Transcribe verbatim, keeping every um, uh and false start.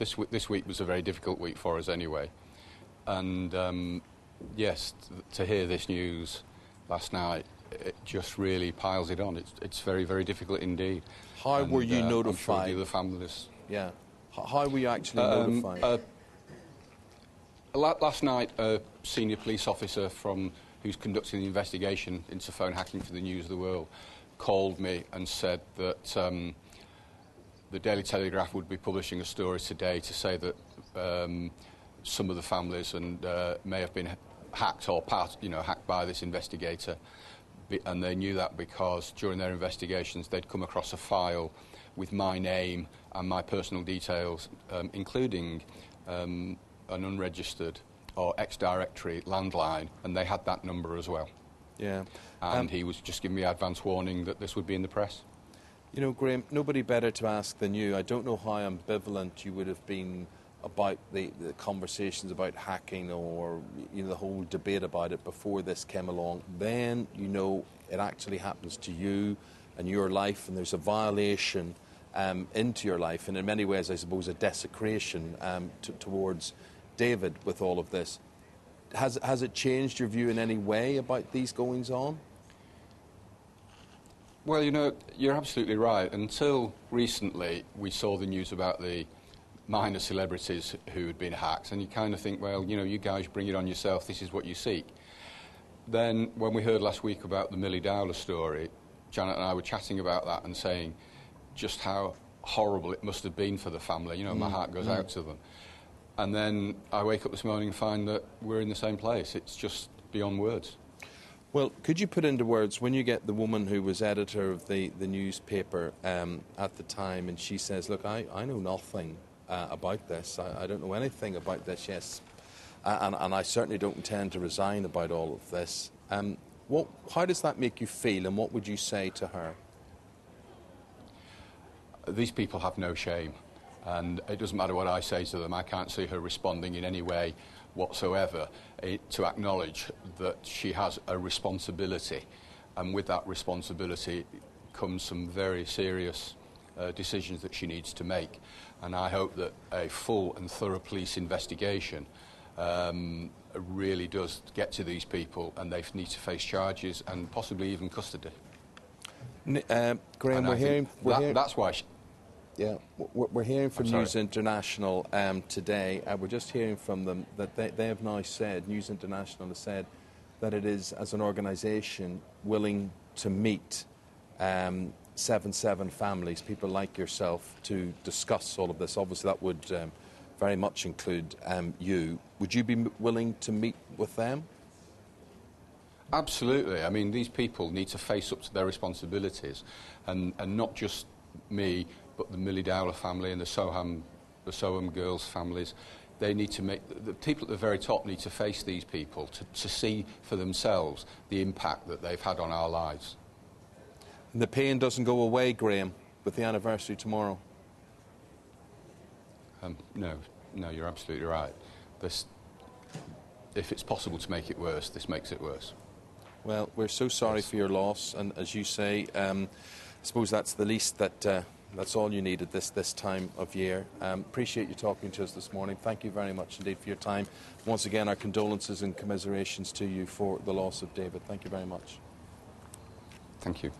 this this week was a very difficult week for us anyway. And um, yes, to hear this news last night, it just really piles it on. It's, it's very, very difficult indeed. How and, were you uh, notified? I'm sure the families. Yeah. How were you actually um, notified? Uh, Last night, a senior police officer from who's conducting the investigation into phone hacking for the News of the World called me and said that um, the Daily Telegraph would be publishing a story today to say that um, some of the families and uh, may have been hacked or part, you know, hacked by this investigator, and they knew that because during their investigations they'd come across a file with my name and my personal details, um, including. Um, an unregistered or ex-directory landline, and they had that number as well. Yeah. And um, he was just giving me advance warning that this would be in the press. You know, Graham, nobody better to ask than you. I don't know how ambivalent you would have been about the, the conversations about hacking or, you know, the whole debate about it before this came along. Then, you know, it actually happens to you and your life, and there's a violation um, into your life, and in many ways, I suppose, a desecration um, t towards... David, with all of this, has, has it changed your view in any way about these goings-on? Well, you know, you're absolutely right. Until recently, we saw the news about the minor celebrities who had been hacked, and you kind of think, well, you know, you guys bring it on yourself, this is what you seek. Then, when we heard last week about the Millie Dowler story, Janet and I were chatting about that and saying just how horrible it must have been for the family. You know, mm. my heart goes mm. out to them. And then I wake up this morning and find that we're in the same place. It's just beyond words. Well, could you put into words, when you get the woman who was editor of the, the newspaper um, at the time, and she says, look, I, I know nothing uh, about this. I, I don't know anything about this, yes. Uh, and, and I certainly don't intend to resign about all of this. Um, what, how does that make you feel, and what would you say to her? These people have no shame. And it doesn't matter what I say to them, I can't see her responding in any way whatsoever it, to acknowledge that she has a responsibility. And with that responsibility comes some very serious uh, decisions that she needs to make. And I hope that a full and thorough police investigation um, really does get to these people, and they need to face charges and possibly even custody. N uh, Graham, we're hearing, we're that, hearing... That's why... She, Yeah, we're hearing from News International um, today, and we're just hearing from them that they, they have now said, News International has said, that it is, as an organisation, willing to meet um, seven seven families, people like yourself, to discuss all of this. Obviously, that would um, very much include um, you. Would you be willing to meet with them? Absolutely. I mean, these people need to face up to their responsibilities, and, and not just me, but the Millie Dowler family and the Soham, the Soham girls' families. They need to make, the people at the very top need to face these people to, to see for themselves the impact that they've had on our lives. And the pain doesn't go away, Graham, with the anniversary tomorrow. Um, no, no, you're absolutely right. This, if it's possible to make it worse, this makes it worse. Well, we're so sorry yes. for your loss, and as you say, um, I suppose that's the least that. Uh, That's all you needed this, this time of year. Um, appreciate you talking to us this morning. Thank you very much indeed for your time. Once again, our condolences and commiserations to you for the loss of David. Thank you very much. Thank you.